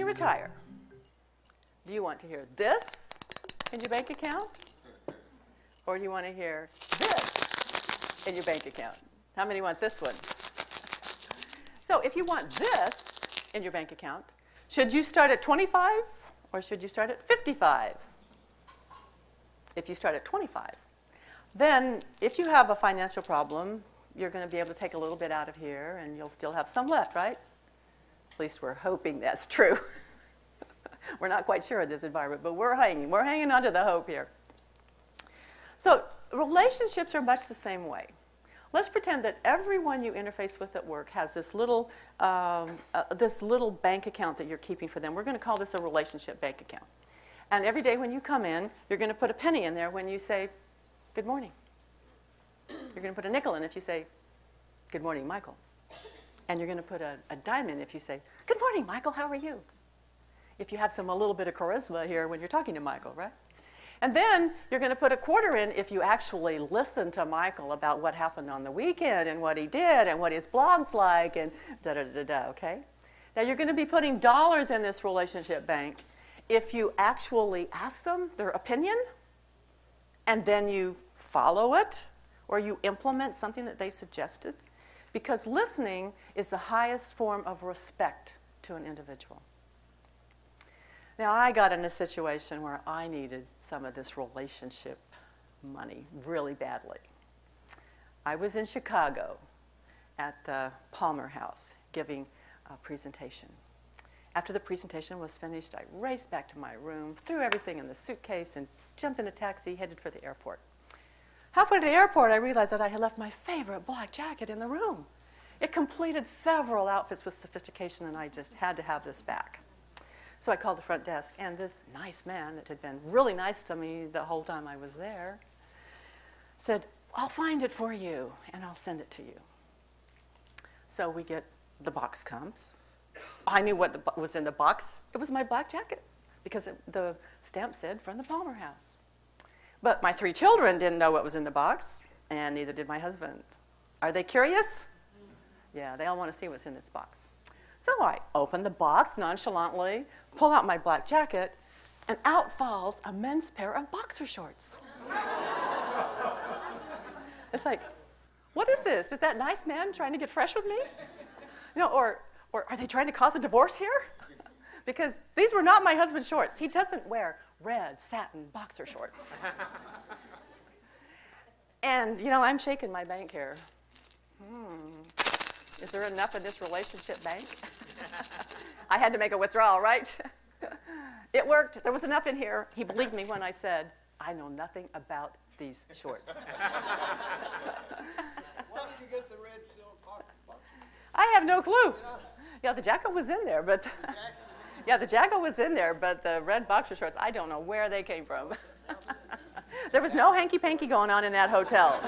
you retire, do you want to hear this in your bank account? Or do you want to hear this in your bank account? How many want this one? So if you want this in your bank account, should you start at 25 or should you start at 55? If you start at 25, then if you have a financial problem, you're going to be able to take a little bit out of here and you'll still have some left, right? At least we're hoping that's true. We're not quite sure of this environment, but we're hanging on to the hope here. So relationships are much the same way. Let's pretend that everyone you interface with at work has this little bank account that you're keeping for them. We're going to call this a relationship bank account. And every day when you come in, you're going to put a penny in there when you say, good morning. You're going to put a nickel in if you say, good morning, Michael. And you're going to put a dime in if you say, good morning, Michael, how are you? If you have a little bit of charisma here when you're talking to Michael, right? And then you're going to put a quarter in if you actually listen to Michael about what happened on the weekend and what he did and what his blog's like and da-da-da-da, okay? Now, you're going to be putting dollars in this relationship bank if you actually ask them their opinion and then you follow it or you implement something that they suggested. Because listening is the highest form of respect to an individual. Now, I got in a situation where I needed some of this relationship money really badly. I was in Chicago at the Palmer House giving a presentation. After the presentation was finished, I raced back to my room, threw everything in the suitcase, and jumped in a taxi, headed for the airport. Halfway to the airport, I realized that I had left my favorite black jacket in the room. It completed several outfits with sophistication, and I just had to have this back. So I called the front desk, and this nice man that had been really nice to me the whole time I was there said, I'll find it for you, and I'll send it to you. So we get, the box comes. I knew what was in the box. It was my black jacket, because the stamp said, from the Palmer House. But my three children didn't know what was in the box, and neither did my husband. Are they curious? Yeah, they all want to see what's in this box. So I open the box nonchalantly, pull out my black jacket, and out falls a men's pair of boxer shorts. It's like, what is this? Is that nice man trying to get fresh with me? You know, or are they trying to cause a divorce here? Because these were not my husband's shorts. He doesn't wear red satin boxer shorts. And, you know, I'm shaking my bank here. Is there enough in this relationship bank? I had to make a withdrawal, right? It worked. There was enough in here. He believed me when I said, I know nothing about these shorts. Why did you get the red silk boxer? I have no clue. You know? Yeah, the jacket was in there, but the red boxer shorts, I don't know where they came from. There was no hanky-panky going on in that hotel.